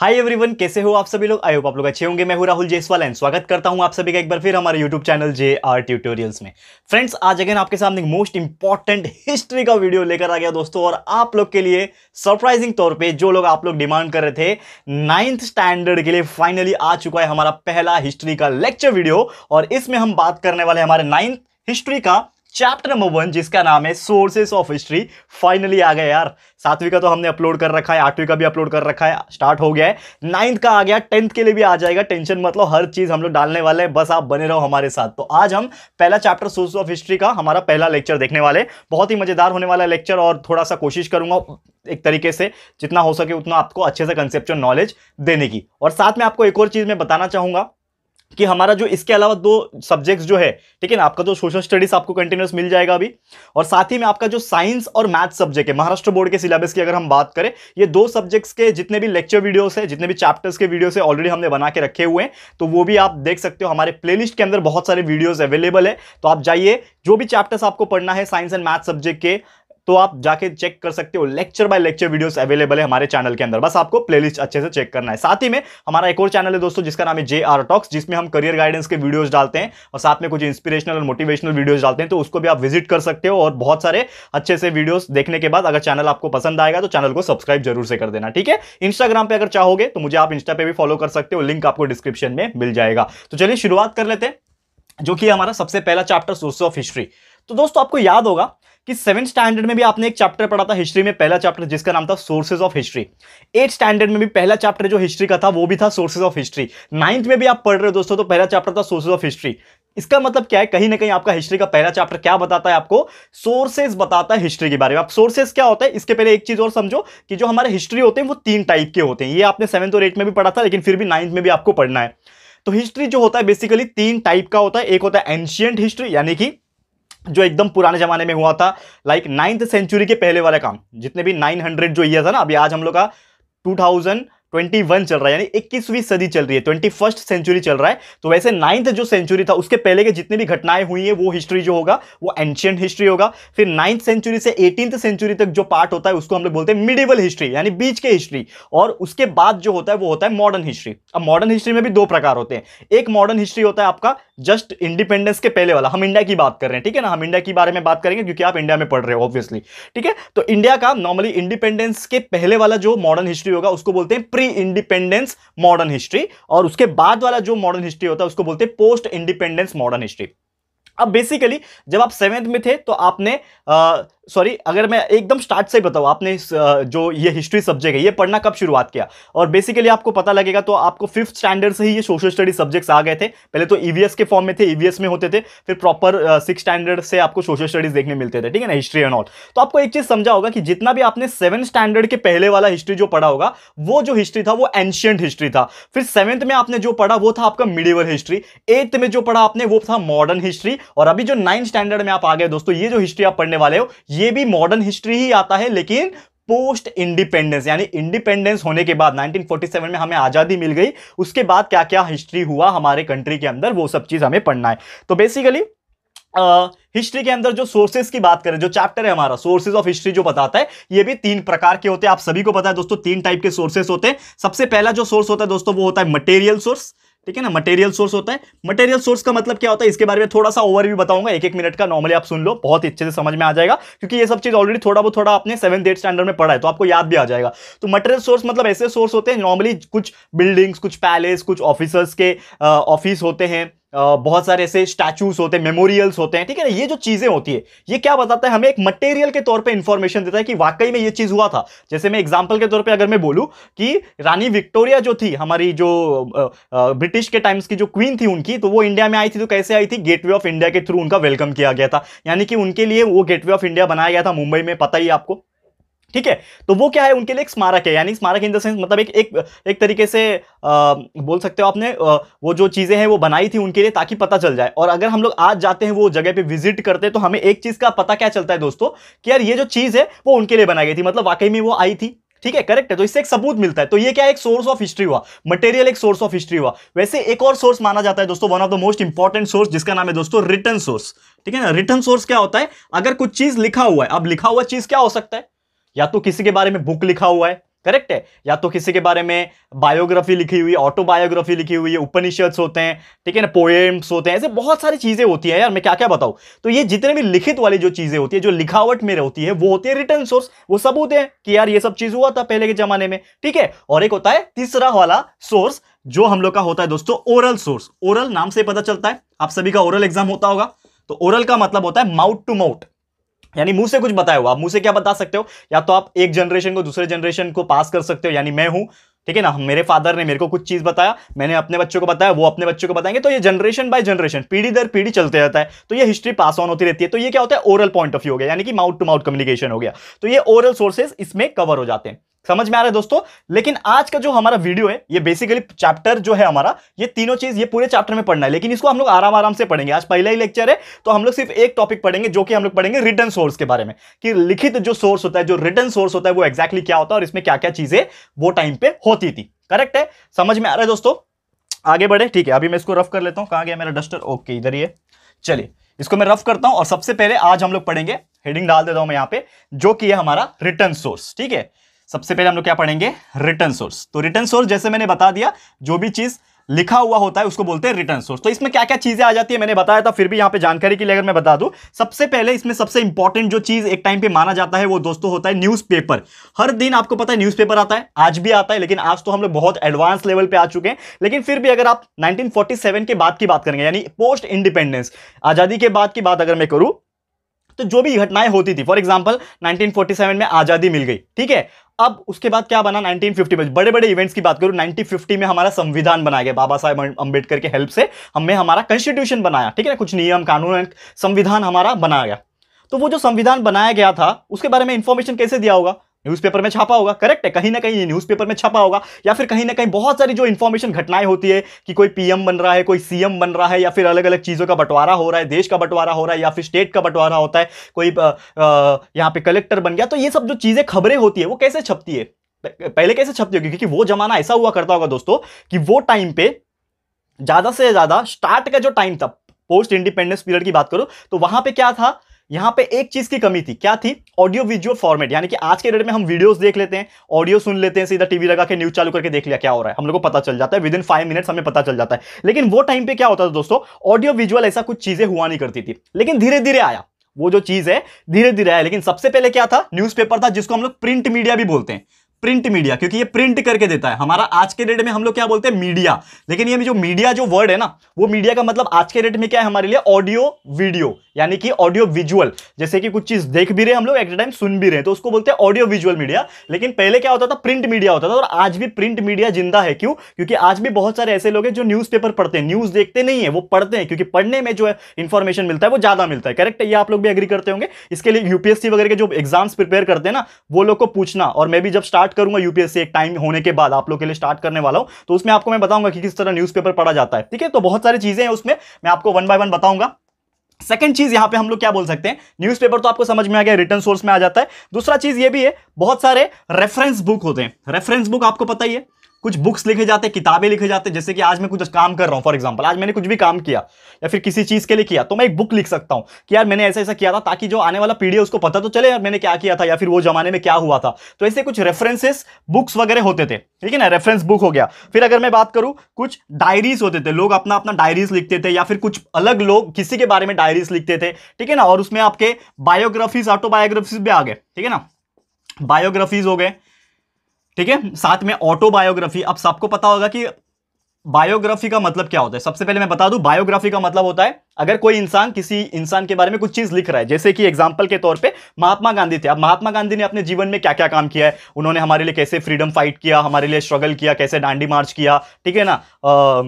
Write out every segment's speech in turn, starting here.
Hi everyone, कैसे हो आप सभी लोग। आई होप आप लोग अच्छे होंगे। मैं हूं राहुल जायसवाल एंड स्वागत करता हूं आप सभी का एक बार फिर हमारे यूट्यूब चैनल जेआर ट्यूटोरियल्स में। फ्रेंड्स, आज अगेन आपके सामने मोस्ट इंपॉर्टेंट हिस्ट्री का वीडियो लेकर आ गया दोस्तों, और आप लोग के लिए सरप्राइजिंग तौर पे जो लोग आप लोग डिमांड कर रहे थे 9th स्टैंडर्ड के लिए फाइनली आ चुका है हमारा पहला हिस्ट्री का लेक्चर वीडियो। और इसमें हम बात करने वाले हमारे 9th हिस्ट्री का चैप्टर नंबर 1 जिसका नाम है सोर्सेस ऑफ हिस्ट्री। फाइनली आ गया यार। 7वीं का तो हमने अपलोड कर रखा है, 8वीं का भी अपलोड कर रखा है, स्टार्ट हो गया है। 9th का आ गया, 10th के लिए भी आ जाएगा। टेंशन मतलब हर चीज हम लोग डालने वाले हैं, बस आप बने रहो हमारे साथ। तो आज हम पहला चैप्टर सोर्स ऑफ हिस्ट्री का हमारा पहला लेक्चर देखने वाले। बहुत ही मजेदार होने वाला लेक्चर, और थोड़ा सा कोशिश करूंगा एक तरीके से जितना हो सके उतना आपको अच्छे से कंसेप्चुअल नॉलेज देने की। और साथ में आपको एक और चीज मैं बताना चाहूंगा कि हमारा जो इसके अलावा 2 सब्जेक्ट्स जो है, ठीक है ना, आपका तो सोशल स्टडीज आपको कंटिन्यूस मिल जाएगा अभी, और साथ ही में आपका जो साइंस और मैथ सब्जेक्ट है महाराष्ट्र बोर्ड के सिलेबस की अगर हम बात करें, ये 2 सब्जेक्ट्स के जितने भी लेक्चर वीडियोस है, जितने भी चैप्टर्स के वीडियोस है ऑलरेडी हमने बना के रखे हुए हैं। तो वो भी आप देख सकते हो, हमारे प्लेलिस्ट के अंदर बहुत सारे वीडियोज अवेलेबल है। तो आप जाइए, जो भी चैप्टर्स आपको पढ़ना है साइंस एंड मैथ सब्जेक्ट के, तो आप जाके चेक कर सकते हो। Lecture by lecture videos available है हमारे चैनल के अंदर, बस आपको प्लेलिस्ट अच्छे से चेक करना है। साथ ही में हमारा एक और चैनल है दोस्तों जिसका नाम है जेआर टॉक्स, जिसमें हम करियर गाइडेंस के वीडियोस डालते हैं और साथ में कुछ इंस्पिरेशनल और मोटिवेशनल वीडियोस डालते हैं। तो उसको भी आप विजिट कर सकते हो, और बहुत सारे अच्छे से वीडियोस देखने के बाद अगर चैनल आपको पसंद आएगा तो चैनल को सब्सक्राइब जरूर से कर देना, ठीक है। इंस्टाग्राम पर अगर चाहोगे तो मुझे आप इंस्टा पे भी फॉलो कर सकते हो, लिंक आपको डिस्क्रिप्शन में मिल जाएगा। तो चलिए शुरुआत कर लेते हैं, जो कि हमारा सबसे पहला चैप्टर सोर्स ऑफ हिस्ट्री। तो दोस्तों आपको याद होगा कि 7th स्टैंडर्ड में भी आपने एक चैप्टर पढ़ा था हिस्ट्री में, पहला चैप्टर जिसका नाम था sources of history. 8th standard में भी पहला चैप्टर जो हिस्ट्री का था वो भी था सोर्सेज ऑफ हिस्ट्री। 9th में भी आप पढ़ रहे हो दोस्तों, तो पहला चैप्टर था सोर्सेज ऑफ हिस्ट्री। इसका मतलब क्या है, कहीं ना कहीं आपका हिस्ट्री का पहला चैप्टर क्या बताता है, आपको सोर्सेज बताता है हिस्ट्री के बारे में। आप सोर्सेज क्या होता है इसके पहले एक चीज और समझो कि जो हमारे हिस्ट्री होते हैं वो 3 टाइप के होते हैं। ये आपने 7th और 8th में भी पढ़ा था, लेकिन फिर भी 9th में भी आपको पढ़ना है। तो हिस्ट्री जो होता है बेसिकली 3 टाइप का होता है। एक होता है एंशियंट हिस्ट्री, यानी कि जो एकदम पुराने जमाने में हुआ था, लाइक 9th सेंचुरी के पहले वाला काम, जितने भी 900 जो ईयर था ना, अभी आज हम लोग का 2021 चल रहा है, यानी 21वीं सदी चल रही है, 21st सेंचुरी चल रहा है। तो वैसे 9th जो सेंचुरी था उसके पहले के जितने भी घटनाएं हुई है वो हिस्ट्री जो होगा वो एंशियंट हिस्ट्री होगा। फिर 9th सेंचुरी से 18th सेंचुरी तक जो पार्ट होता है उसको हम लोग बोलते हैं मिडिवल हिस्ट्री, यानी बीच के हिस्ट्री। और उसके बाद जो होता है वो होता है मॉडर्न हिस्ट्री। अब मॉडर्न हिस्ट्री में भी 2 प्रकार होते हैं। एक मॉडर्न हिस्ट्री होता है आपका जस्ट इंडिपेंडेंस के पहले वाला, हम इंडिया की बात कर रहे हैं, ठीक है ना, हम इंडिया के बारे में बात करेंगे क्योंकि आप इंडिया में पढ़ रहे हो ऑब्वियसली, ठीक है। तो इंडिया का नॉर्मली इंडिपेंडेंस के पहले वाला जो मॉडर्न हिस्ट्री होगा उसको बोलते हैं प्री इंडिपेंडेंस मॉडर्न हिस्ट्री, और उसके बाद वाला जो मॉडर्न हिस्ट्री होता है उसको बोलते हैं पोस्ट इंडिपेंडेंस मॉडर्न हिस्ट्री। अब बेसिकली जब आप 7th में थे तो आपने सॉरी, अगर मैं एकदम स्टार्ट से बताऊँ, आपने जो ये हिस्ट्री सब्जेक्ट है ये पढ़ना कब शुरुआत किया, और बेसिकली आपको पता लगेगा तो आपको 5th स्टैंडर्ड से ही ये सोशल स्टडी सब्जेक्ट्स आ गए थे। पहले तो ईवीएस के फॉर्म में थे, ईवीएस में होते थे, फिर प्रॉपर 6th स्टैंडर्ड से आपको सोशल स्टडीज देखने मिलते थे, ठीक है ना, हिस्ट्री एंड ऑल। तो आपको एक चीज समझा होगा कि जितना भी आपने 7th स्टैंडर्ड के पहले वाला हिस्ट्री जो पढ़ा होगा वो जो हिस्ट्री था वो एंशियंट हिस्ट्री था। फिर 7th में आपने जो पढ़ा वो था आपका मिडिवल हिस्ट्री। 8th में जो पढ़ा आपने वो था मॉडर्न हिस्ट्री, और अभी जो 9th स्टैंडर्ड में आप आ गए दोस्तों, ये जो हिस्ट्री आप पढ़ने वाले हो ये भी मॉडर्न हिस्ट्री ही आता है, लेकिन पोस्ट इंडिपेंडेंस, यानी इंडिपेंडेंस होने के बाद 1947 में हमें आजादी मिल गई, उसके बाद क्या क्या हिस्ट्री हुआ हमारे कंट्री के अंदर वो सब चीज हमें पढ़ना है। तो बेसिकली हिस्ट्री के अंदर जो सोर्सेज की बात करें, जो चैप्टर है हमारा सोर्सेज ऑफ हिस्ट्री जो बताता है, ये भी 3 प्रकार के होते हैं। आप सभी को पता है दोस्तों 3 टाइप के सोर्सेज होते हैं। सबसे पहला जो सोर्स होता है दोस्तों वो होता है मटेरियल सोर्स, ठीक है ना, मटेरियल सोर्स होता है। मटेरियल सोर्स का मतलब क्या होता है इसके बारे में थोड़ा सा ओवरव्यू बताऊंगा, 1-1 मिनट का, नॉर्मली आप सुन लो, बहुत अच्छे से समझ में आ जाएगा क्योंकि ये सब चीज ऑलरेडी थोड़ा आपने 7th-8th स्टैंडर्ड में पढ़ा है तो आपको याद भी आ जाएगा। तो मटेरियल सोर्स मतलब ऐसे सोर्स होते हैं, नॉर्मली कुछ बिल्डिंग्स, कुछ पैलेस, कुछ ऑफिसर्स के ऑफिस होते हैं, बहुत सारे ऐसे स्टैचूज होते हैं, मेमोरियल्स होते हैं, ठीक है ना। ये जो चीजें होती है ये क्या बताता है हमें, एक मटेरियल के तौर पे इंफॉर्मेशन देता है कि वाकई में ये चीज हुआ था। जैसे मैं एग्जांपल के तौर पे अगर मैं बोलूं कि रानी विक्टोरिया जो थी हमारी, जो ब्रिटिश के टाइम्स की जो क्वीन थी उनकी, तो वो इंडिया में आई थी। तो कैसे आई थी, गेटवे ऑफ इंडिया के थ्रू उनका वेलकम किया गया था, यानी कि उनके लिए वो गेटवे ऑफ इंडिया बनाया गया था मुंबई में, पता ही आपको, ठीक है। तो वो क्या है, उनके लिए एक स्मारक है, यानी स्मारक इन द सेंस मतलब एक तरीके से बोल सकते हो आपने, वो जो चीज़ें हैं वो बनाई थी उनके लिए ताकि पता चल जाए। और अगर हम लोग आज जाते हैं वो जगह पे विजिट करते हैं तो हमें एक चीज़ का पता क्या चलता है दोस्तों कि यार ये जो चीज़ है वो उनके लिए बनाई गई थी, मतलब वाकई में वो आई थी, ठीक है, करेक्ट है। तो इससे एक सबूत मिलता है। तो ये क्या है, एक सोर्स ऑफ हिस्ट्री हुआ, मटेरियल एक सोर्स ऑफ हिस्ट्री हुआ। वैसे एक और सोर्स माना जाता है दोस्तों, one of the most important source, जिसका नाम है दोस्तों रिटन सोर्स, ठीक है ना। रिटन सोर्स क्या होता है, अगर कुछ चीज़ लिखा हुआ है, अब लिखा हुआ चीज़ क्या हो सकता है, या तो किसी के बारे में बुक लिखा हुआ है, करेक्ट है, या तो किसी के बारे में बायोग्राफी लिखी हुई, ऑटोबायोग्राफी लिखी हुई है, उपनिषद्स होते हैं, ठीक है ना, पोएम्स होते हैं, ऐसे बहुत सारी चीजें होती है यार, मैं क्या क्या बताऊं। तो ये जितने भी लिखित वाली जो चीजें होती है, जो लिखावट में होती है, वो होती है रिटन सोर्स, वो सब होते हैं कि यार ये सब चीज हुआ था पहले के जमाने में, ठीक है। और एक होता है तीसरा वाला सोर्स जो हम लोग का होता है दोस्तों ओरल सोर्स। ओरल नाम से पता चलता है, आप सभी का ओरल एग्जाम होता होगा, तो ओरल का मतलब होता है माउथ टू माउथ, यानी मुंह से कुछ बताया हुआ। आप मुंह से क्या बता सकते हो, या तो आप एक जनरेशन को दूसरे जनरेशन को पास कर सकते हो, यानी मैं हूं, ठीक है ना, मेरे फादर ने मेरे को कुछ चीज बताया, मैंने अपने बच्चों को बताया, वो अपने बच्चों को बताएंगे, तो ये जनरेशन बाय जनरेशन, पीढ़ी दर पीढ़ी चलते रहता है, तो ये हिस्ट्री पास ऑन होती रहती है। तो ये क्या होता है, ओरल पॉइंट ऑफ व्यू हो गया, यानी कि माउथ टू माउथ कम्युनिकेशन हो गया। तो ये ओरल सोर्सेज इसमें कवर हो जाते हैं, समझ में आ रहा है दोस्तों। लेकिन आज का जो हमारा वीडियो है, ये बेसिकली चैप्टर जो है हमारा, ये तीनों चीज, ये पूरे चैप्टर में पढ़ना है, लेकिन इसको हम लोग आराम आराम से पढ़ेंगे। आज पहला ही लेक्चर है, तो हम लोग सिर्फ एक टॉपिक पढ़ेंगे, जो कि हम लोग पढ़ेंगे रिटन सोर्स के बारे में, कि लिखित जो सोर्स होता है, जो रिटन सोर्स होता है, वो एक्जैक्टली क्या होता है और इसमें क्या क्या चीजें वो टाइम पे होती थी। करेक्ट है, समझ में आ रहा है दोस्तों, आगे बढ़े। ठीक है, अभी मैं इसको रफ कर लेता हूँ, कहाँ गया मेरा डस्टर, ओके इधर ही है, चलिए इसको मैं रफ करता हूं। और सबसे पहले आज हम लोग पढ़ेंगे, हेडिंग डाल देता हूं मैं यहाँ पे, जो कि है हमारा रिटन सोर्स। ठीक है, सबसे पहले हम लोग क्या पढ़ेंगे, रिटन सोर्स। तो रिटन सोर्स जैसे मैंने बता दिया, जो भी चीज लिखा हुआ होता है उसको बोलते हैं रिटन सोर्स। तो इसमें क्या क्या चीजें आ जाती है, मैंने बताया था, फिर भी यहां पे जानकारी के लिए अगर मैं बता दूं, सबसे पहले इसमें सबसे इंपॉर्टेंट जो चीज एक टाइम पे माना जाता है, वो दोस्तों होता है न्यूज़पेपर। हर दिन आपको पता है न्यूज़पेपर आता है, आज भी आता है, लेकिन आज तो हम लोग बहुत एडवांस लेवल पे आ चुके हैं। लेकिन फिर भी अगर आप 1947 के बाद की बात करेंगे, यानी पोस्ट इंडिपेंडेंस, आजादी के बाद की बात अगर मैं करूं, तो जो भी घटनाएं होती थी, फॉर एग्जाम्पल 1947 में आजादी मिल गई, ठीक है। अब उसके बाद क्या बना, 1950 में बड़े बड़े इवेंट्स की बात करूं, 1950 में हमारा संविधान बनाया गया, बाबा साहेब अंबेडकर के हेल्प से हमने हमारा कॉन्स्टिट्यूशन बनाया, ठीक है ना, कुछ नियम कानून, संविधान हमारा बनाया गया। तो वो जो संविधान बनाया गया था, उसके बारे में इंफॉर्मेशन कैसे दिया होगा, न्यूज़पेपर में छापा होगा, करेक्ट है, कहीं ना कहीं न्यूज़पेपर में छापा होगा, या फिर कहीं ना कहीं बहुत सारी जो इन्फॉर्मेशन घटनाएं होती है, कि कोई पीएम बन रहा है, कोई सीएम बन रहा है, या फिर अलग अलग चीज़ों का बंटवारा हो रहा है, देश का बंटवारा हो रहा है, या फिर स्टेट का बंटवारा होता है, कोई यहाँ पे कलेक्टर बन गया, तो ये सब जो चीज़ें खबरें होती है वो कैसे छपती है, पहले कैसे छपती होगी, क्योंकि वो जमाना ऐसा हुआ करता होगा दोस्तों कि वो टाइम पे ज़्यादा से ज़्यादा स्टार्ट का जो टाइम था, पोस्ट इंडिपेंडेंस पीरियड की बात करो, तो वहाँ पे क्या था, यहाँ पे एक चीज की कमी थी, क्या थी, ऑडियो विजुअल फॉर्मेट, यानी कि आज के डेट में हम वीडियोस देख लेते हैं, ऑडियो सुन लेते हैं, सीधा टीवी लगा के न्यूज चालू करके देख लिया क्या हो रहा है, हम लोग को पता चल जाता है, विदिन 5 मिनट्स हमें पता चल जाता है। लेकिन वो टाइम पे क्या होता था दोस्तों, ऑडियो विजुअल ऐसा कुछ चीजें हुआ नहीं करती थी, लेकिन धीरे धीरे आया, वो जो चीज है धीरे धीरे आया। लेकिन सबसे पहले क्या था, न्यूज़पेपर था, जिसको हम लोग प्रिंट मीडिया भी बोलते हैं, प्रिंट मीडिया, क्योंकि ये प्रिंट करके देता है। हमारा आज के डेट में हम लोग क्या बोलते हैं, मीडिया, लेकिन ये जो मीडिया जो वर्ड है ना, वो मीडिया का मतलब आज के डेट में क्या है हमारे लिए, ऑडियो वीडियो, यानी कि ऑडियो विजुअल, जैसे कि कुछ चीज देख भी रहे हम लोग, एट टाइम सुन भी रहे, तो उसको बोलते हैं ऑडियो विजुअल मीडिया। लेकिन पहले क्या होता था, प्रिंट मीडिया होता था, और आज भी प्रिंट मीडिया जिंदा है। क्यों, क्योंकि आज भी बहुत सारे ऐसे लोग हैं जो न्यूज़पेपर पढ़ते हैं, न्यूज देखते नहीं है, वो पढ़ते हैं, क्योंकि पढ़ने में जो है इंफॉर्मेशन मिलता है वो ज्यादा मिलता है। करेक्ट है, ये आप लोग भी एग्री करते होंगे। इसके लिए यूपीएससी वगैरह के जो एग्जाम्स प्रिपेयर करते हैं ना, वो लोग को पूछना, और मैं भी जब स्टार्ट करूंगा यूपीएससी एक टाइम होने के बाद आप लोग के लिए स्टार्ट करने वाला हूं, तो उसमें आपको मैं बताऊंगा कि किस तरह न्यूज़पेपर पढ़ा जाता है, ठीक है। तो बहुत सारी चीजें हैं उसमें, मैं आपको वन बाय वन बताऊंगा। सेकंड चीज यहां पे हम लोग क्या बोल सकते हैं, न्यूज़पेपर तो आपको समझ में आ गया, रिटन सोर्स में आ जाता है। दूसरा चीज ये भी है, बहुत सारे रेफरेंस बुक होते हैं, रेफरेंस बुक आपको पता ही है, कुछ बुक्स लिखे जाते हैं, किताबें लिखे जाते हैं, जैसे कि आज मैं कुछ काम कर रहा हूं, फॉर एग्जांपल आज मैंने कुछ भी काम किया या फिर किसी चीज के लिए किया, तो मैं एक बुक लिख सकता हूं कि यार मैंने ऐसा ऐसा किया था, ताकि जो आने वाला पीढ़ी है उसको पता तो चले यार मैंने क्या किया था, या फिर वो जमाने में क्या हुआ था। तो ऐसे कुछ रेफरेंसेस बुक्स वगैरह होते थे, ठीक है ना, रेफरेंस बुक हो गया। फिर अगर मैं बात करूं, कुछ डायरीज होते थे, लोग अपना अपना डायरीज लिखते थे, या फिर कुछ अलग लोग किसी के बारे में डायरीज लिखते थे, ठीक है ना। और उसमें आपके बायोग्राफीज, ऑटोबायोग्राफीज भी आ गए, ठीक है ना, बायोग्राफीज हो गए, ठीक है, साथ में ऑटोबायोग्राफी। अब सबको पता होगा कि बायोग्राफी का मतलब क्या होता है, सबसे पहले मैं बता दूं, बायोग्राफी का मतलब होता है अगर कोई इंसान किसी इंसान के बारे में कुछ चीज लिख रहा है, जैसे कि एग्जांपल के तौर पे महात्मा गांधी थे। अब महात्मा गांधी ने अपने जीवन में क्या क्या काम किया है, उन्होंने हमारे लिए कैसे फ्रीडम फाइट किया, हमारे लिए स्ट्रगल किया, कैसे डांडी मार्च किया, ठीक है ना,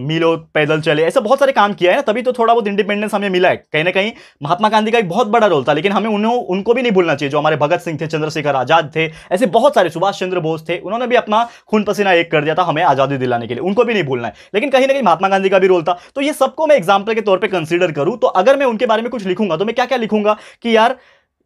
मीलों पैदल चले, ऐसा बहुत सारे काम किया है ना, तभी तो थोड़ा बहुत इंडिपेंडेंस हमें मिला है। कहीं ना कहीं महात्मा गांधी का एक बहुत बड़ा रोल था, लेकिन हमें उनको भी नहीं भूलना चाहिए, जो हमारे भगत सिंह थे, चंद्रशेखर आजाद थे, ऐसे बहुत सारे सुभाष चंद्र बोस थे, उन्होंने भी अपना खून पसीना एक कर दिया था हमें आजादी दिलाने के लिए, उनको भी नहीं भूलना है। लेकिन कहीं ना कहीं महात्मा गांधी का भी रोल था। तो ये सबको मैं एग्जाम्पल के तौर पे कंसीडर करूं, तो अगर मैं उनके बारे में कुछ लिखूंगा तो मैं क्या क्या लिखूंगा कि यार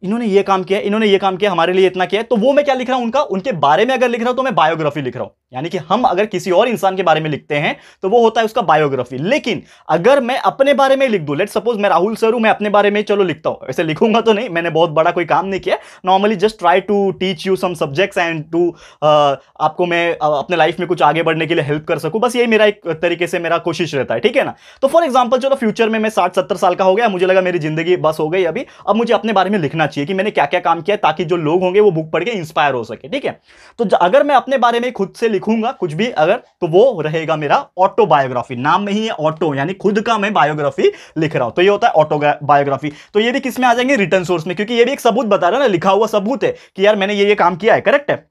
इन्होंने ये काम किया, इन्होंने ये काम किया, हमारे लिए इतना किया है, तो वो मैं क्या लिख रहा हूं, उनके बारे में अगर लिख रहा हूं तो मैं बायोग्राफी लिख रहा हूं। यानी कि हम अगर किसी और इंसान के बारे में लिखते हैं तो वो होता है उसका बायोग्राफी। लेकिन अगर मैं अपने बारे में लिख दूं, लेट सपोज मैं राहुल सर हूं, मैं अपने बारे में चलो लिखता हूं, ऐसे लिखूंगा तो नहीं, मैंने बहुत बड़ा कोई काम नहीं किया, normally just try to teach you some subjects and to आपको मैं अपने लाइफ में कुछ आगे बढ़ने के लिए हेल्प कर सकूं, बस यही मेरा एक तरीके से मेरा कोशिश रहता है, ठीक है ना। तो फॉर एग्जाम्पल चलो फ्यूचर में मैं 60-70 साल का हो गया, मुझे लगा मेरी जिंदगी बस हो गई अभी, अब मुझे अपने बारे में लिखना चाहिए कि मैंने क्या क्या काम किया ताकि जो लोग होंगे वो बुक पढ़ के इंस्पायर हो सके, ठीक है। तो अगर मैं अपने बारे में खुद से लिखूंगा कुछ भी अगर, तो वो रहेगा मेरा ऑटोबायोग्राफी। नाम में ही है ऑटो, यानी खुद का मैं बायोग्राफी लिख रहा हूं, तो ये होता है ऑटोबायोग्राफी। तो ये भी किस में आ जाएंगे, रिटर्न सोर्स में, क्योंकि ये भी एक सबूत बता रहा है ना, लिखा हुआ सबूत है कि यार मैंने ये काम किया है, करेक्ट है।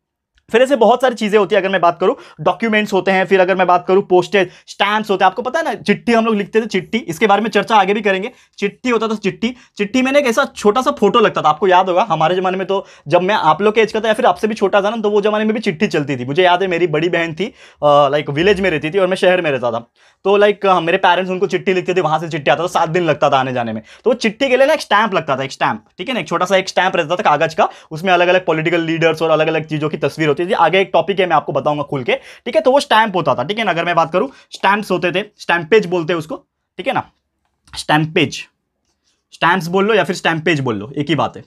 फिर ऐसे बहुत सारी चीजें होती है, अगर मैं बात करूं डॉक्यूमेंट्स होते हैं, फिर अगर मैं बात करूं पोस्टेज स्टैम्प्स होते हैं, आपको पता है ना चिट्ठी हम लोग लिखते थे, चिट्ठी, इसके बारे में चर्चा आगे भी करेंगे। चिट्ठी होता था, चिट्ठी में एक ऐसा छोटा सा फोटो लगता था, आपको याद होगा हमारे जमाने में, तो जब मैं आप लोग के एज का था या फिर आपसे भी छोटा था ना, तो वो जमाने में भी चिट्ठी चलती थी। मुझे याद है मेरी बड़ी बहन थी, लाइक विलेज में रहती थी और मैं शहर में रहता था, तो लाइक मेरे पेरेंट्स उनको चिट्ठी लिखते थे, वहां से चिट्ठी आता था, 7 दिन लगता था आने जाने में। तो वो चिट्ठी के लिए ना एक स्टैंप लगता था, एक स्टैंप, ठीक है ना, एक छोटा सा एक स्टैंप रहता था कागज का, उसमें अलग अलग पॉलिटिकल लीडर्स और अलग अलग चीजों की तस्वीर होती थी। आगे एक टॉपिक है मैं आपको बताऊंगा खुल के, ठीक है। तो वो स्टैंप होता था, ठीक है ना। अगर मैं बात करूं स्टैंप्स होते थे, स्टैंपेज बोलते हैं उसको, ठीक है ना, स्टैंपेज, स्टैंप्स बोल लो या फिर स्टैंपेज बोल लो, एक ही बात है।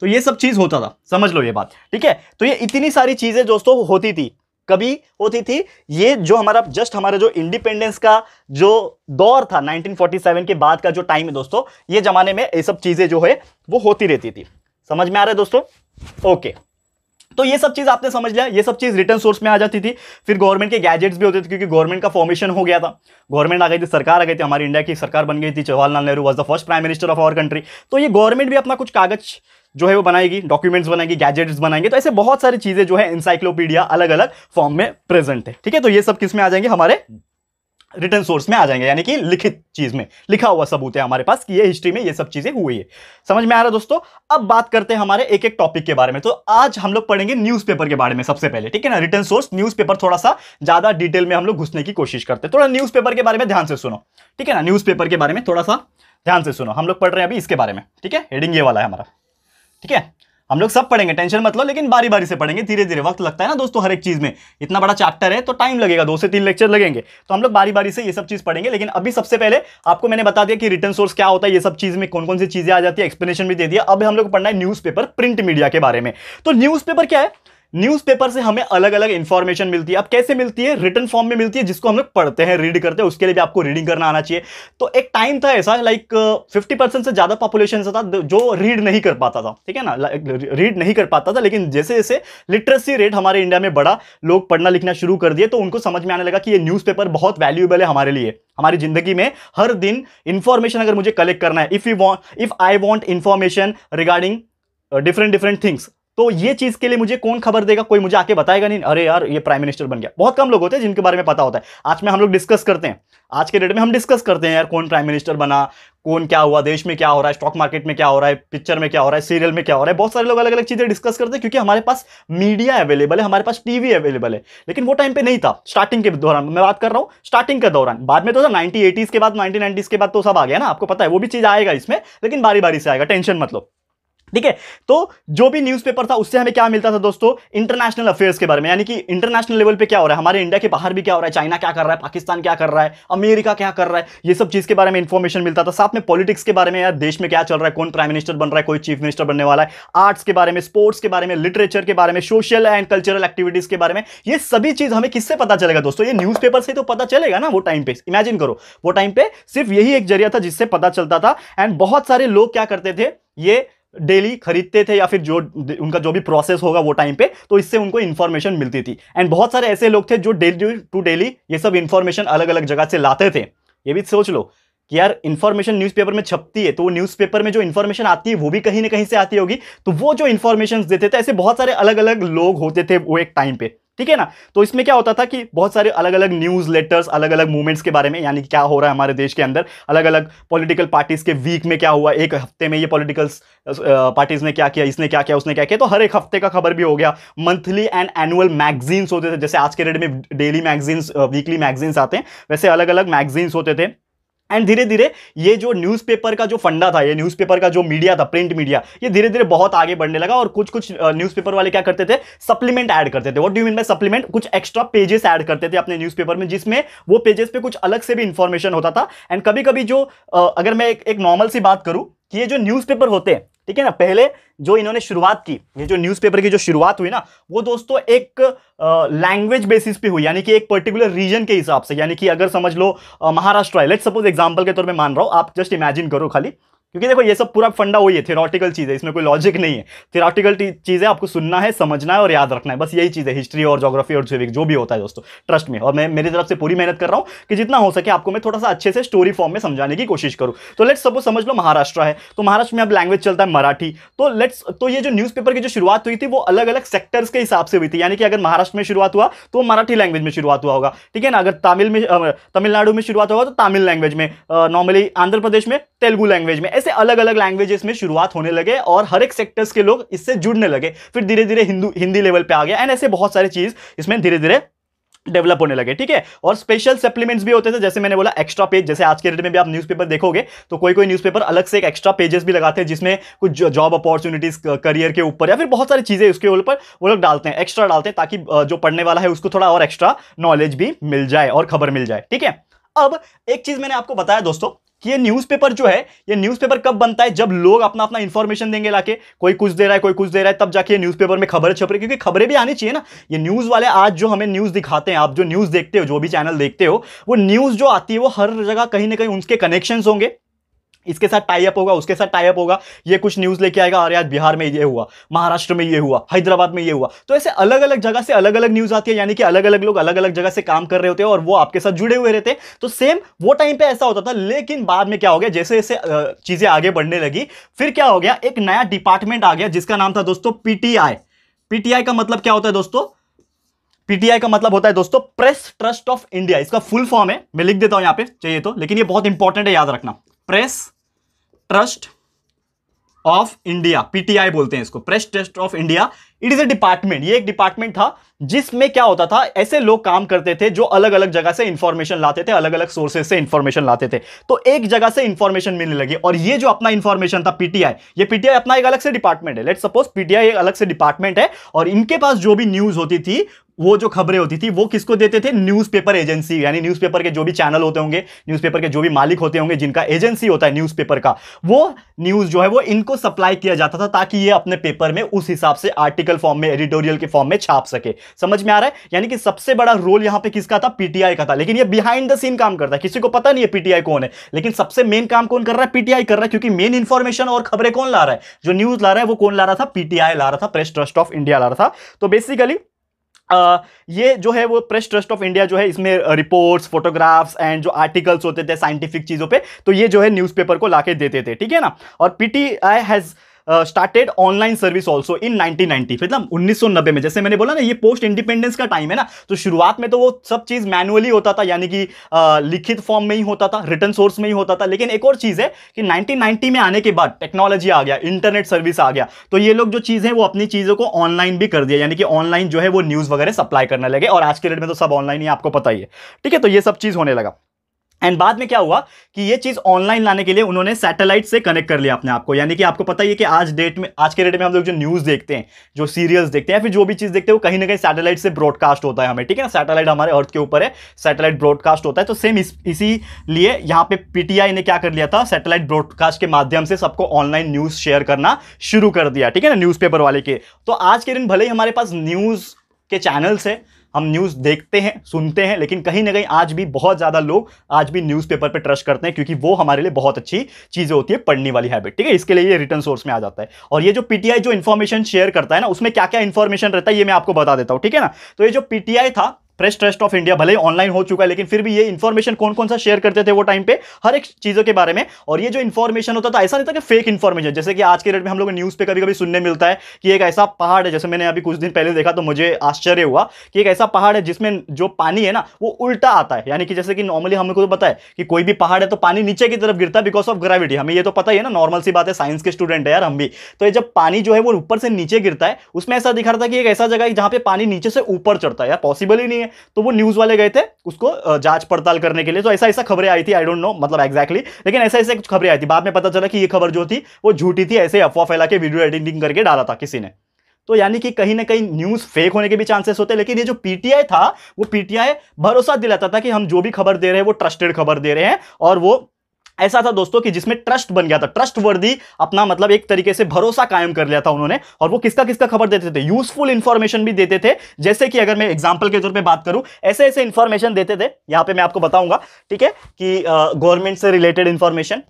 तो ये सब चीज होता था, समझ लो ये बात, ठीक है। तो ये इतनी सारी चीजें दोस्तों होती थी, कभी होती थी। ये जो हमारा जस्ट हमारा जो इंडिपेंडेंस का जो दौर था 1947 के बाद का जो टाइम है दोस्तों, ये जमाने में ये सब चीजें जो है वो होती रहती थी। समझ में आ रहा है दोस्तों? ओके, तो ये सब चीज आपने समझ लिया, ये सब चीज रिटर्न सोर्स में आ जाती थी। फिर गवर्नमेंट के गैजेट्स भी होते थे, क्योंकि गवर्नमेंट का फॉर्मेशन हो गया था, गवर्नमेंट आ गई थी, सरकार आ गई थी, हमारी इंडिया की सरकार बन गई थी, Jawaharlal Nehru was the first prime minister of our country. तो ये गवर्नमेंट भी अपना कुछ कागज जो है वो बनाएगी, डॉक्यूमेंट्स बनाएगी, गैजेट्स बनाएंगे। तो ऐसे बहुत सारी चीजें जो है एनसाइक्लोपीडिया अलग अलग फॉर्म में प्रेजेंट है, ठीक है। तो ये सब किस में आ जाएंगे, हमारे रिटर्न सोर्स में आ जाएंगे, यानी कि लिखित चीज में, लिखा हुआ सबूत है हमारे पास कि ये हिस्ट्री में ये सब चीजें हुई है। समझ में आ रहा है दोस्तों? अब बात करते हैं हमारे एक एक टॉपिक के बारे में। तो आज हम लोग पढ़ेंगे न्यूज़पेपर के बारे में सबसे पहले, ठीक है ना। रिटर्न सोर्स, न्यूज़पेपर, थोड़ा सा ज्यादा डिटेल में हम लोग घुसने की कोशिश करते हैं। थोड़ा न्यूज़पेपर के बारे में ध्यान से सुनो, ठीक है ना। न्यूज़पेपर के बारे में थोड़ा सा ध्यान से सुनो, हम लोग पढ़ रहे हैं अभी इसके बारे में, ठीक है। हेडिंग ये वाला है हमारा, ठीक है। हम लोग सब पढ़ेंगे, टेंशन मत लो, लेकिन बारी बारी से पढ़ेंगे, धीरे धीरे। वक्त लगता है ना दोस्तों हर एक चीज में, इतना बड़ा चैप्टर है तो टाइम लगेगा, 2 से 3 लेक्चर लगेंगे, तो हम लोग बारी बारी से ये सब चीज पढ़ेंगे। लेकिन अभी सबसे पहले आपको मैंने बता दिया कि रिटर्न सोर्स क्या होता है, ये सब चीज में कौन कौन सी चीजें आ जाती है, एक्सप्लेनेशन भी दे दिया। अब हम लोग पढ़ना है न्यूज़पेपर, प्रिंट मीडिया के बारे में। तो न्यूज़पेपर क्या है? न्यूज़पेपर से हमें अलग अलग इंफॉर्मेशन मिलती है। अब कैसे मिलती है? रिटर्न फॉर्म में मिलती है, जिसको हम लोग पढ़ते हैं, रीड करते हैं। उसके लिए भी आपको रीडिंग करना आना चाहिए। तो एक टाइम था ऐसा, लाइक 50% से ज़्यादा पॉपुलेशन था जो रीड नहीं कर पाता था, ठीक है ना, रीड नहीं कर पाता था। लेकिन जैसे जैसे लिटरेसी रेट हमारे इंडिया में बढ़ा, लोग पढ़ना लिखना शुरू कर दिए, तो उनको समझ में आने लगा कि ये न्यूज़पेपर बहुत वैल्यूएबल है हमारे लिए, हमारी जिंदगी में हर दिन इंफॉर्मेशन अगर मुझे कलेक्ट करना है, if I want information regarding different things, तो ये चीज के लिए मुझे कौन खबर देगा? कोई मुझे आके बताएगा नहीं, अरे यार ये प्राइम मिनिस्टर बन गया। बहुत कम लोग होते हैं जिनके बारे में पता होता है। आज में हम लोग डिस्कस करते हैं, आज के डेट में हम डिस्कस करते हैं यार कौन प्राइम मिनिस्टर बना, कौन क्या हुआ, देश में क्या हो रहा है, स्टॉक मार्केट में क्या हो रहा है, पिक्चर में क्या हो रहा है, सीरियल में क्या हो रहा है, बहुत सारे लोग अलग अलग चीजें डिस्कस करते हैं, क्योंकि हमारे पास मीडिया अवेलेबल है, हमारे पास टीवी अवेलेबल है। लेकिन वो टाइम पे नहीं था, स्टार्टिंग के दौरान मैं बात कर रहा हूँ, स्टार्टिंग के दौरान। बाद में तो सब 1980s के बाद, 1990s के बाद तो सब आ गया ना, आपको पता है। वो भी चीज आएगा इसमें, लेकिन बारी बारी से आएगा, टेंशन मत लो, ठीक है। तो जो भी न्यूज़पेपर था उससे हमें क्या मिलता था दोस्तों? इंटरनेशनल अफेयर्स के बारे में, यानी कि इंटरनेशनल लेवल पे क्या हो रहा है, हमारे इंडिया के बाहर भी क्या हो रहा है, चाइना क्या कर रहा है, पाकिस्तान क्या कर रहा है, अमेरिका क्या कर रहा है, ये सब चीज के बारे में इंफॉर्मेशन मिलता था। साथ में पॉलिटिक्स के बारे में, यार देश में क्या चल रहा है, कौन प्राइम मिनिस्टर बन रहा है, कोई चीफ मिनिस्टर बनने वाला है, आर्ट्स के बारे में, स्पोर्ट्स के बारे में, लिटरेचर के बारे में, सोशल एंड कल्चरल एक्टिविटीज के बारे में। ये सभी चीज हमें किससे पता चलेगा दोस्तों? ये न्यूज़पेपर से तो पता चलेगा ना। वो टाइम पे इमेजिन करो, वो टाइम पे सिर्फ यही एक जरिया था जिससे पता चलता था। एंड बहुत सारे लोग क्या करते थे, ये डेली खरीदते थे, या फिर जो उनका जो भी प्रोसेस होगा वो टाइम पे, तो इससे उनको इन्फॉर्मेशन मिलती थी। एंड बहुत सारे ऐसे लोग थे जो डेली टू डेली ये सब इन्फॉर्मेशन अलग अलग जगह से लाते थे। ये भी सोच लो कि यार इन्फॉर्मेशन न्यूज़पेपर में छपती है, तो वो न्यूज़पेपर में जो इन्फॉर्मेशन आती है वो भी कहीं ना कहीं से आती होगी, तो वो जो इन्फॉर्मेशन देते थे, ऐसे बहुत सारे अलग अलग लोग होते थे वो एक टाइम पे, ठीक है ना। तो इसमें क्या होता था कि बहुत सारे अलग अलग न्यूज़ लेटर्स, अलग अलग मूवमेंट्स के बारे में, यानी क्या हो रहा है हमारे देश के अंदर, अलग अलग पॉलिटिकल पार्टीज के वीक में क्या हुआ, एक हफ्ते में ये पॉलिटिकल पार्टीज ने क्या किया, इसने क्या किया, उसने क्या किया, तो हर एक हफ्ते का खबर भी हो गया। मंथली एंड एनुअल मैगजीन्स होते थे, जैसे आज के डेट में डेली मैगजीन्स, वीकली मैगजीन्स आते हैं, वैसे अलग अलग मैगजीन्स होते थे। एंड धीरे धीरे ये जो न्यूज़पेपर का जो फंडा था, ये न्यूज़पेपर का जो मीडिया था, प्रिंट मीडिया, ये धीरे धीरे बहुत आगे बढ़ने लगा। और कुछ कुछ न्यूज़पेपर वाले क्या करते थे, सप्लीमेंट ऐड करते थे। What do you mean by supplement? कुछ एक्स्ट्रा पेजेस ऐड करते थे अपने न्यूज़पेपर में, जिसमें वो पेजेस पे कुछ अलग से भी इंफॉर्मेशन होता था। एंड कभी कभी जो अगर मैं एक नॉर्मल सी बात करूँ कि ये जो न्यूज़पेपर होते हैं, ठीक है ना, पहले जो इन्होंने शुरुआत की, ये जो न्यूज़पेपर की जो शुरुआत हुई ना, वो दोस्तों एक लैंग्वेज बेसिस पे हुई, यानी कि एक पर्टिकुलर रीजन के हिसाब से। यानी कि अगर समझ लो महाराष्ट्र है, लेट्स सपोज एग्जांपल के तौर पे मान रहा हूँ, आप जस्ट इमेजिन करो खाली, क्योंकि देखो ये सब पूरा फंडा वही है, थियोरटिकल चीज़ है, इसमें कोई लॉजिक नहीं है। थियोरटिकल चीज़ है, आपको सुनना है, समझना है और याद रखना है, बस यही चीज़ है हिस्ट्री और ज्योग्राफी और सिविक जो भी होता है दोस्तों, ट्रस्ट में। और मैं मेरी तरफ से पूरी मेहनत कर रहा हूँ कि जितना हो सके आपको मैं थोड़ा सा अच्छे से स्टोरी फॉर्म में समझाने की कोशिश करूँ। तो लेट्स सपोज समझ लो महाराष्ट्र है, तो महाराष्ट्र में अब लैंग्वेज चलता है मराठी। तो ये जो न्यूज़पेपर की जो शुरुआत हुई थी वो अलग अलग सेक्टर्स के हिसाब से हुई थी। यानी कि अगर महाराष्ट्र में शुरुआत हुआ तो मराठी लैंग्वेज में शुरुआत हुआ होगा, ठीक है ना। अगर तमिलनाडु में शुरुआत हुआ तो तमिल लैंग्वेज में, नॉर्मली आंध्र प्रदेश में तेलुगु लैंग्वेज में, ऐसे अलग अलग लैंग्वेजेस में शुरुआत होने लगे और हर एक सेक्टर्स के लोग इससे जुड़ने लगे। फिर धीरे धीरे हिंदी लेवल पे आ गया एंड ऐसे बहुत सारी चीज इसमें धीरे धीरे डेवलप होने लगे, ठीक है। और स्पेशल सप्लीमेंट्स भी होते थे, जैसे मैंने बोला एक्स्ट्रा पेज। जैसे आज के डेट में भी आप न्यूज़पेपर देखोगे तो कोई कोई न्यूज़पेपर अलग से एक एक्स्ट्रा पेजेस भी लगाते हैं, जिसमें कुछ जॉब अपॉर्चुनिटीज, करियर के ऊपर या फिर बहुत सारी चीज़ें उसके ऊपर वो लोग डालते हैं, एक्स्ट्रा डालते हैं, ताकि जो पढ़ने वाला है उसको थोड़ा और एक्स्ट्रा नॉलेज भी मिल जाए और खबर मिल जाए, ठीक है। अब एक चीज़ मैंने आपको बताया दोस्तों कि ये न्यूज़पेपर जो है, ये न्यूज़पेपर कब बनता है, जब लोग अपना अपना इन्फॉर्मेशन देंगे लाके, कोई कुछ दे रहा है, कोई कुछ दे रहा है, तब जाके ये न्यूज़पेपर में खबर छप रही है। क्योंकि खबरें भी आनी चाहिए ना। ये न्यूज़ वाले आज जो हमें न्यूज़ दिखाते हैं, आप जो न्यूज़ देखते हो, जो भी चैनल देखते हो, वो न्यूज़ जो आती है वो हर जगह कहीं ना कहीं उनके कनेक्शंस होंगे, इसके साथ टाई अप होगा, उसके साथ टाई अप होगा, ये कुछ न्यूज़ लेके आएगा, अरे आज बिहार में ये हुआ, महाराष्ट्र में ये हुआ, हैदराबाद में ये हुआ। तो ऐसे अलग अलग जगह से अलग अलग न्यूज़ आती है, यानी कि अलग अलग लोग अलग अलग जगह से काम कर रहे होते हैं और वो आपके साथ जुड़े हुए रहते हैं। तो सेम वो टाइम पे ऐसा होता था, लेकिन बाद में क्या हो गया, जैसे जैसे चीज़ें आगे बढ़ने लगी, फिर क्या हो गया, एक नया डिपार्टमेंट आ गया जिसका नाम था दोस्तों पीटीआई। पीटीआई का मतलब क्या होता है दोस्तों? पीटीआई का मतलब होता है दोस्तों प्रेस ट्रस्ट ऑफ इंडिया। इसका फुल फॉर्म है, मैं लिख देता हूँ यहाँ पे चाहिए तो, लेकिन ये बहुत इंपॉर्टेंट है याद रखना, press trust of India, PTI बोलते हैं इसको, press trust of India. It is a department. ये एक डिपार्टमेंट था जिसमें क्या होता था, ऐसे लोग काम करते थे जो अलग अलग जगह से इंफॉर्मेशन लाते थे, अलग अलग सोर्सेज से इंफॉर्मेशन लाते थे। तो एक जगह से इंफॉर्मेशन मिलने लगी और ये जो अपना इंफॉर्मेशन था पीटीआई, ये पीटीआई अपना एक अलग से डिपार्टमेंट है। लेट्स सपोज पीटीआई एक अलग से डिपार्टमेंट है और इनके पास जो भी न्यूज होती थी, वो जो खबरें होती थी, वो किसको देते थे? न्यूज़पेपर एजेंसी, यानी न्यूज़पेपर के जो भी चैनल होते होंगे, न्यूज़पेपर के जो भी मालिक होते होंगे, जिनका एजेंसी होता है न्यूज़पेपर का, वो न्यूज़ जो है वो इनको सप्लाई किया जाता था ताकि ये अपने पेपर में उस हिसाब से आर्टिकल फॉर्म में, एडिटोरियल के फॉर्म में छाप सके। समझ में आ रहा है? यानी कि सबसे बड़ा रोल यहाँ पे किसका था? पीटीआई का था। लेकिन ये बिहाइंड द सीन काम करता है, किसी को पता नहीं है पीटीआई कौन है, लेकिन सबसे मेन काम कौन कर रहा है? पीटीआई कर रहा है, क्योंकि मेन इंफॉर्मेशन और खबरें कौन ला रहा है, जो न्यूज़ ला रहा है वो कौन ला रहा था? पीटीआई ला रहा था, प्रेस ट्रस्ट ऑफ इंडिया ला रहा था। तो बेसिकली ये जो है वो प्रेस ट्रस्ट ऑफ इंडिया जो है, इसमें रिपोर्ट्स, फोटोग्राफ्स एंड जो आर्टिकल्स होते थे साइंटिफिक चीज़ों पे, तो ये जो है न्यूज़पेपर को लाके देते थे, ठीक है ना। और PTI has started online service also in 1990, मतलब 1990 में। जैसे मैंने बोला ना, ये पोस्ट इंडिपेंडेंस का टाइम है ना, तो शुरुआत में तो वो सब चीज़ मैनुअली होता था, यानी कि लिखित फॉर्म में ही होता था, रिटर्न सोर्स में ही होता था। लेकिन एक और चीज़ है कि 1990 में आने के बाद टेक्नोलॉजी आ गया, इंटरनेट सर्विस आ गया, तो ये लोग जो चीज़ें वो अपनी चीज़ों को ऑनलाइन भी कर दिया, यानी कि ऑनलाइन जो है वो न्यूज़ वगैरह सप्लाई करने लगे। और आज के डेट में तो सब ऑनलाइन ही, आपको पता ही है, ठीक है। तो ये सब चीज़ होने लगा एंड बाद में क्या हुआ कि ये चीज़ ऑनलाइन लाने के लिए उन्होंने सैटेलाइट से कनेक्ट कर लिया अपने आप को। यानी कि आपको पता ही है कि आज के डेट में हम लोग जो न्यूज़ देखते हैं, जो सीरियल्स देखते हैं, फिर जो भी चीज़ देखते हैं, वो कहीं ना कहीं सैटेलाइट से ब्रॉडकास्ट होता है हमें, ठीक है ना। सैटेलाइट हमारे अर्थ के ऊपर है, सैटेलाइट ब्रॉडकास्ट होता है। तो सेम इसीलिए यहाँ पे पीटीआई ने क्या कर लिया था, सैटेलाइट ब्रॉडकास्ट के माध्यम से सबको ऑनलाइन न्यूज़ शेयर करना शुरू कर दिया, ठीक है ना, न्यूज़पेपर वाले के। तो आज के दिन भले ही हमारे पास न्यूज़ के चैनल्स है, हम न्यूज़ देखते हैं, सुनते हैं, लेकिन कहीं ना कहीं आज भी बहुत ज़्यादा लोग आज भी न्यूज़पेपर पे ट्रस्ट करते हैं, क्योंकि वो हमारे लिए बहुत अच्छी चीज़ें होती है, पढ़ने वाली हैबिट, ठीक है। इसके लिए ये रिटर्न सोर्स में आ जाता है। और ये जो पीटीआई जो इन्फॉर्मेशन शेयर करता है ना, उसमें क्या क्या इन्फॉर्मेशन रहता है ये मैं आपको बता देता हूँ, ठीक है ना। तो ये जो पीटीआई था, प्रेस ट्रस्ट ऑफ इंडिया, भले ही ऑनलाइन हो चुका है, लेकिन फिर भी ये इन्फॉर्मेशन कौन कौन सा शेयर करते थे वो टाइम पे, हर एक चीज़ों के बारे में। और ये जो इन्फॉर्मेशन होता था, ऐसा नहीं था कि फेक इन्फॉर्मेशन, जैसे कि आज के डेट में हम लोग न्यूज़ पे कभी कभी सुनने मिलता है कि एक ऐसा पहाड़ है, जैसे मैंने अभी कुछ दिन पहले देखा तो मुझे आश्चर्य हुआ कि एक ऐसा पहाड़ है जिसमें जो पानी है ना वो उल्टा आता है। यानी कि जैसे कि नॉर्मली हमको तो पता है कि कोई भी पहाड़ है तो पानी नीचे की तरफ गिरता है बिकॉज ऑफ ग्रेविटी, हमें ये तो पता ही है ना, नॉर्मल सी बात है, साइंस के स्टूडेंट है यार हम भी। तो ये जब पानी जो है वो ऊपर से नीचे गिरता है, उसमें ऐसा दिखा रहा था कि एक ऐसा जगह है जहाँ पे पानी नीचे से ऊपर चढ़ता है, यार पॉसिबल ही नहीं है। है, तो वो न्यूज़ वाले गए थे उसको जांच पड़ताल करने के लिए। तो ऐसा ऐसा खबरें आई थी, आई डोंट नो मतलब एग्जैक्टली, लेकिन ऐसा ऐसा कुछ खबरें आई थी। बाद में पता चला कि ये खबर जो थी वो झूठी थी, ऐसे अफवाह फैला के वीडियो एडिटिंग करके डाला था किसी ने। तो यानी कि कहीं ना कहीं न्यूज़ फेक होने के भी चांसेस होते हैं। लेकिन ये जो पीटीआई था वो पीटीआई भरोसा दिलाता था कि हम जो भी खबर दे रहे हैं वो ट्रस्टेड खबर दे रहे हैं, और वो ऐसा था दोस्तों कि जिसमें ट्रस्ट बन गया था, ट्रस्ट वर्दी अपना मतलब एक तरीके से भरोसा कायम कर लिया था उन्होंने। और वो किसका किसका खबर देते थे, यूजफुल इंफॉर्मेशन भी देते थे। जैसे कि अगर मैं एग्जांपल के तौर पे बात करूं, ऐसे ऐसे इंफॉर्मेशन देते थे, यहाँ पे मैं आपको बताऊंगा ठीक है, कि गवर्नमेंट से रिलेटेड इंफॉर्मेशन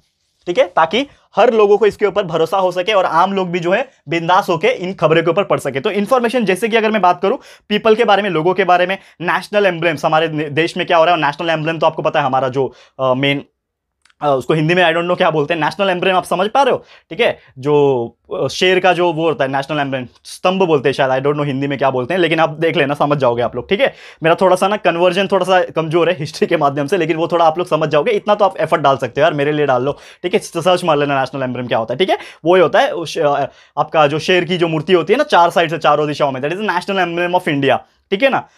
ठीक है, ताकि हर लोगों को इसके ऊपर भरोसा हो सके और आम लोग भी जो है बिंदास होकर इन खबरों के ऊपर पढ़ सके। तो इन्फॉर्मेशन जैसे कि अगर मैं बात करूं पीपल के बारे में, लोगों के बारे में, नेशनल एम्ब्लेम्स हमारे देश में क्या हो रहा है। नेशनल एम्ब्लेम तो आपको पता है हमारा जो मेन उसको हिंदी में आई डोंट नो क्या बोलते हैं, नेशनल एम्ब्लेम आप समझ पा रहे हो ठीक है, जो शेर का जो वो होता है नेशनल एम्ब्लेम, स्तंभ बोलते हैं शायद, आई डोंट नो हिंदी में क्या बोलते हैं, लेकिन आप देख लेना समझ जाओगे आप लोग ठीक है। मेरा थोड़ा सा ना कन्वर्जन थोड़ा सा कमजोर है हिस्ट्री के माध्यम से, लेकिन वो थोड़ा आप लोग समझ जाओगे, इतना तो आप एफर्ट डाल सकते हो यार, मेरे लिए डाल लो ठीक है, सर्च मार लेना नेशनल एम्ब्लेम क्या होता है ठीक है। वो ही होता है आपका जो शेर की जो मूर्ति होती है ना, चार साइड से चारों दिशाओं में, that is national emblem of India ठीक है ना।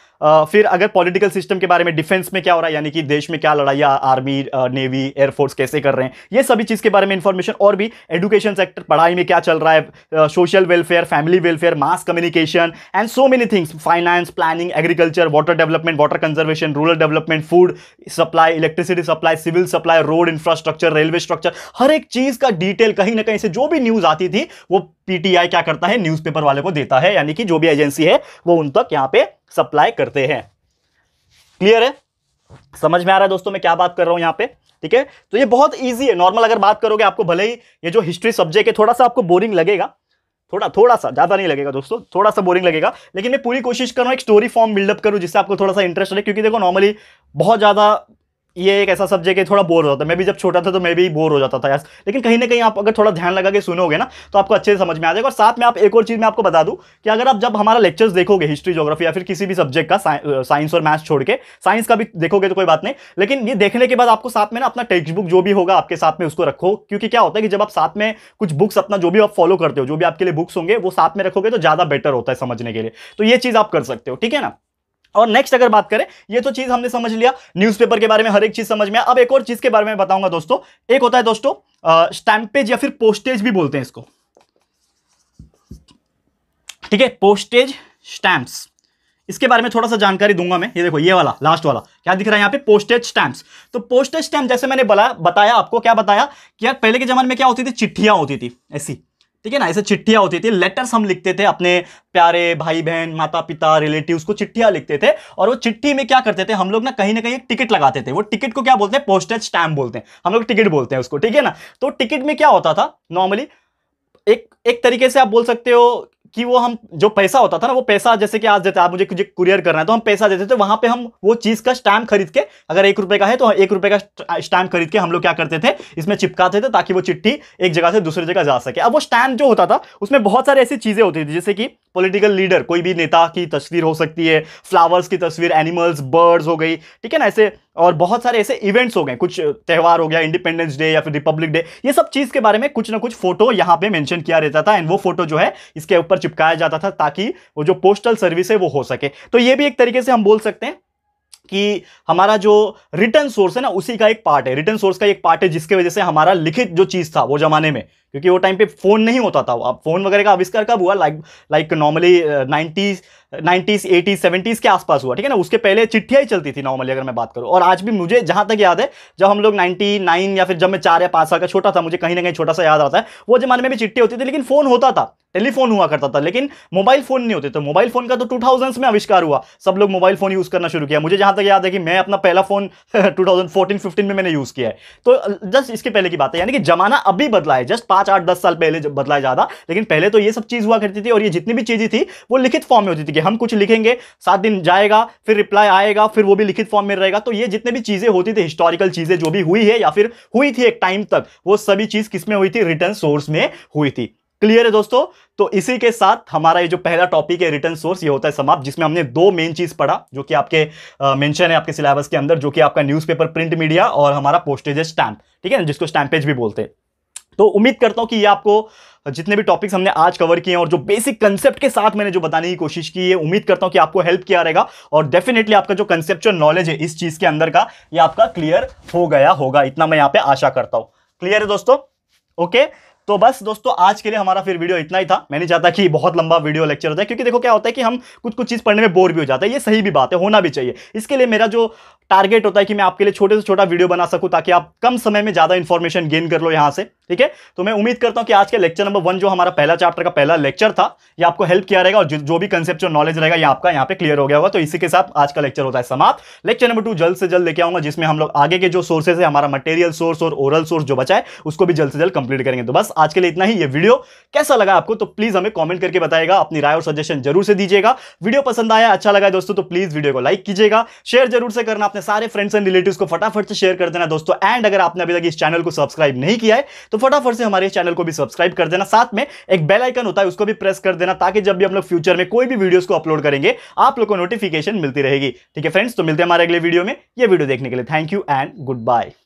फिर अगर पॉलिटिकल सिस्टम के बारे में, डिफेंस में क्या हो रहा है, यानी कि देश में क्या लड़ाइयाँ आर्मी नेवी एयरफोर्स कैसे कर रहे हैं, ये सभी चीज़ के बारे में इन्फॉर्मेशन। और भी एजुकेशन सेक्टर, पढ़ाई में क्या चल रहा है, social welfare, family welfare, mass communication and so many things, finance, planning, agriculture, water development, water conservation, rural development, food supply, electricity supply, civil supply, road infrastructure, railway structure, हर एक चीज़ का डिटेल कहीं ना कहीं से जो भी न्यूज़ आती थी वो पीटीआई क्या करता है, न्यूज़पेपर वाले को देता है, यानी कि जो भी एजेंसी है वो उन तक यहाँ पे सप्लाई करते हैं। क्लियर है, समझ में आ रहा है दोस्तों मैं क्या बात कर रहा हूं यहाँ पे ठीक है। तो ये बहुत इजी है, नॉर्मल अगर बात करोगे आपको, भले ही ये जो हिस्ट्री सब्जेक्ट है थोड़ा सा आपको बोरिंग लगेगा, थोड़ा सा ज़्यादा नहीं लगेगा दोस्तों, थोड़ा सा बोरिंग लगेगा, लेकिन मैं पूरी कोशिश कर रहा हूँ एक स्टोरी फॉर्म बिल्डअप करूँ जिससे आपको थोड़ा सा इंटरेस्ट रहे। क्योंकि देखो नॉर्मली बहुत ज़्यादा ये एक ऐसा सब्जेक्ट है थोड़ा बोर हो जाता है, मैं भी जब छोटा था तो मैं भी बोर हो जाता था यार, लेकिन कहीं ना कहीं आप अगर थोड़ा ध्यान लगा के सुनोगे ना तो आपको अच्छे से समझ में आ जाएगा। और साथ में आप एक और चीज़ मैं आपको बता दूं कि अगर आप जब हमारा लेक्चर्स देखोगे हिस्ट्री ज्योग्राफी या फिर किसी भी सब्जेक्ट का, साइंस और मैथ्स छोड़ के, साइंस का भी देखोगे तो कोई बात नहीं, लेकिन ये देखने के बाद आपको साथ में ना अपना टेक्स्ट बुक जो भी होगा आपके साथ में उसको रखो। क्योंकि क्या होता है कि जब आप साथ में कुछ बुक्स अपना जो भी आप फॉलो करते हो, जो भी आपके लिए बुक्स होंगे वो साथ में रखोगे तो ज़्यादा बेटर होता है समझने के लिए, तो ये चीज़ आप कर सकते हो ठीक है ना। और नेक्स्ट अगर बात करें, ये तो चीज़ हमने समझ लिया, न्यूज़पेपर के बारे में हर एक चीज़ समझ में। अब एक और चीज़ के बारे में बताऊंगा दोस्तों, एक होता है दोस्तों स्टैम्पेज या फिर पोस्टेज भी बोलते हैं इसको ठीक है, पोस्टेज स्टैम्प्स, इसके बारे में थोड़ा सा जानकारी दूंगा मैं। ये देखो ये वाला लास्ट वाला क्या दिख रहा है यहाँ पे, पोस्टेज स्टैम्प्स। तो पोस्टेज स्टैम्प जैसे मैंने बताया आपको, क्या बताया कि यार पहले के ज़माने में क्या होती थी, चिट्ठियाँ होती थी ऐसी ठीक है ना, ऐसे चिट्ठियाँ होती थी, लेटर्स हम लिखते थे अपने प्यारे भाई बहन माता पिता रिलेटिव्स को चिट्ठियाँ लिखते थे। और वो चिट्ठी में क्या करते थे हम लोग ना, कहीं एक टिकट लगाते थे, वो टिकट को क्या बोलते हैं, पोस्टेज स्टैम्प बोलते हैं, हम लोग टिकट बोलते हैं उसको ठीक है ना। तो टिकट में क्या होता था नॉर्मली, एक तरीके से आप बोल सकते हो कि वो हम जो पैसा होता था ना, वो पैसा जैसे कि आज देते आप मुझे कुछ कुरियर करना है तो हम पैसा देते थे, वहाँ पे हम वो चीज़ का स्टैम्प खरीद के, अगर 1 रुपये का है तो 1 रुपये का स्टैम्प खरीद के हम लोग क्या करते थे, इसमें चिपकाते थे ताकि वो चिट्ठी एक जगह से दूसरी जगह जा सके। अब वो स्टैम्प जो होता था उसमें बहुत सारी ऐसी चीज़ें होती थी, जैसे कि पॉलिटिकल लीडर, कोई भी नेता की तस्वीर हो सकती है, फ्लावर्स की तस्वीर, एनिमल्स, बर्ड्स हो गई ठीक है ना ऐसे, और बहुत सारे ऐसे इवेंट्स हो गए, कुछ त्यौहार हो गया, इंडिपेंडेंस डे या फिर रिपब्लिक डे, ये सब चीज़ के बारे में कुछ ना कुछ फोटो यहाँ पे मेंशन किया रहता था, एंड वो फोटो जो है इसके ऊपर चिपकाया जाता था ताकि वो जो पोस्टल सर्विस है वो हो सके। तो ये भी एक तरीके से हम बोल सकते हैं कि हमारा जो रिटर्न सोर्स है ना उसी का एक पार्ट है, रिटर्न सोर्स का एक पार्ट है, जिसके वजह से हमारा लिखित जो चीज़ था वो जमाने में, क्योंकि वो टाइम पे फ़ोन नहीं होता था। अब फ़ोन वगैरह का आविष्कार कब हुआ, like normally 90s 80s 70s के आसपास हुआ ठीक है ना, उसके पहले चिट्ठियाँ ही चलती थी नॉर्मली अगर मैं बात करूँ। और आज भी मुझे जहाँ तक याद है, जब हम लोग 99 या फिर जब मैं 4 या 5 साल का छोटा था, मुझे कहीं ना कहीं छोटा सा याद आता है, वो जमाने में भी चिट्ठी होती थी, लेकिन फ़ोन होता था, टेलीफोन हुआ करता था, लेकिन मोबाइल फ़ोन नहीं होते। तो मोबाइल फ़ोन का तो 2000s में आविष्कार हुआ, सब लोग मोबाइल फ़ोन यूज़ करना शुरू किया। मुझे जहाँ तक याद है कि मैं अपना पहला फ़ोन 2014-15 में मैंने यूज़ किया है, तो जस्ट इसके पहले की बात है, यानी कि ज़माना अभी बदला है, जस्ट 5-8-10 साल पहले बदला ज़्यादा, लेकिन पहले तो ये सब चीज़ हुआ करती थी। और ये जितनी भी चीज़ें थी वो लिखित फॉर्म में होती थी कि हम कुछ लिखेंगे, 7 दिन जाएगा, फिर रिप्लाई आएगा, फिर वो भी लिखित फॉर्म में रहेगा। तो ये जितने भी चीज़ें होती थी, हिस्टोरिकल चीज़ें जो भी हुई है या फिर हुई थी एक टाइम तक, वो सभी चीज़ किस में हुई थी, रिटर्न सोर्स में हुई थी। क्लियर है दोस्तों। तो इसी के साथ हमारा ये जो पहला टॉपिक है रिटर्न सोर्स, ये होता है समाप्त, जिसमें हमने 2 मेन चीज़ पढ़ा जो कि आपके मेंशन है आपके सिलेबस के अंदर, जो कि आपका न्यूज़पेपर प्रिंट मीडिया और हमारा पोस्टेज स्टैम्प ठीक है, जिसको स्टैम्पेज भी बोलते हैं। तो उम्मीद करता हूं कि ये आपको जितने भी टॉपिक्स हमने आज कवर किए हैं और जो बेसिक कंसेप्ट के साथ मैंने जो बताने की कोशिश की है, उम्मीद करता हूं कि आपको हेल्प किया रहेगा और डेफिनेटली आपका जो कंसेप्चुअल नॉलेज है इस चीज के अंदर का, ये आपका क्लियर हो गया होगा। इतना मैं यहाँ पे आशा करता हूँ। क्लियर है दोस्तों? ओके, तो बस दोस्तों आज के लिए हमारा फिर वीडियो इतना ही था। मैं नहीं चाहता कि बहुत लंबा वीडियो लेक्चर होता है, क्योंकि देखो क्या होता है कि हम कुछ चीज़ पढ़ने में बोर भी हो जाता है। ये सही भी बात है, होना भी चाहिए। इसके लिए मेरा जो टारगेट होता है कि मैं आपके लिए छोटे से छोटा वीडियो बना सकूं ताकि आप कम समय में ज़्यादा इन्फॉर्मेशन गेन कर लो यहाँ से। ठीक है, तो मैं उम्मीद करता हूँ कि आज के लेक्चर नंबर 1 जो हमारा पहला चैप्टर का पहला लेक्चर था, ये आपको हेल्प किया रहेगा और जो भी कंसेप्चुअल नॉलेज रहेगा ये आपका यहाँ पे क्लियर हो गया होगा। तो इसी के साथ आज का लेक्चर होता है समाप्त। लेक्चर नंबर 2 जल्द से जल्द लेके आऊँगा, जिसमें हम लोग आगे के जो सोर्सेज है, हमारा मटेरियल सोर्स और ओरल सोर्स जो बचा है, उसको भी जल्द से जल्द कंप्लीट करेंगे। तो बस आज के लिए इतना ही। ये वीडियो कैसा लगा आपको, तो प्लीज हमें कमेंट करके बताइएगा। अपनी राय और सजेशन जरूर से दीजिएगा। वीडियो पसंद आया, अच्छा लगा दोस्तों, तो प्लीज वीडियो को लाइक कीजिएगा, शेयर जरूर से करना, अपने सारे फ्रेंड्स एंड रिलेटिव्स को फटाफट से शेयर कर देना दोस्तों। एंड अगर आपने अभी तक इस चैनल को सब्सक्राइब नहीं किया है तो फटाफट से हमारे चैनल को भी सब्सक्राइब कर देना। साथ में एक बेल आइकन होता है, उसको भी प्रेस कर देना, ताकि जब भी हम लोग फ्यूचर में कोई भी वीडियोस को अपलोड करेंगे, आप लोग को नोटिफिकेशन मिलती रहेगी। ठीक है फ्रेंड्स, तो मिलते हैं हमारे अगले वीडियो में। यह वीडियो देखने के लिए thank you and good bye.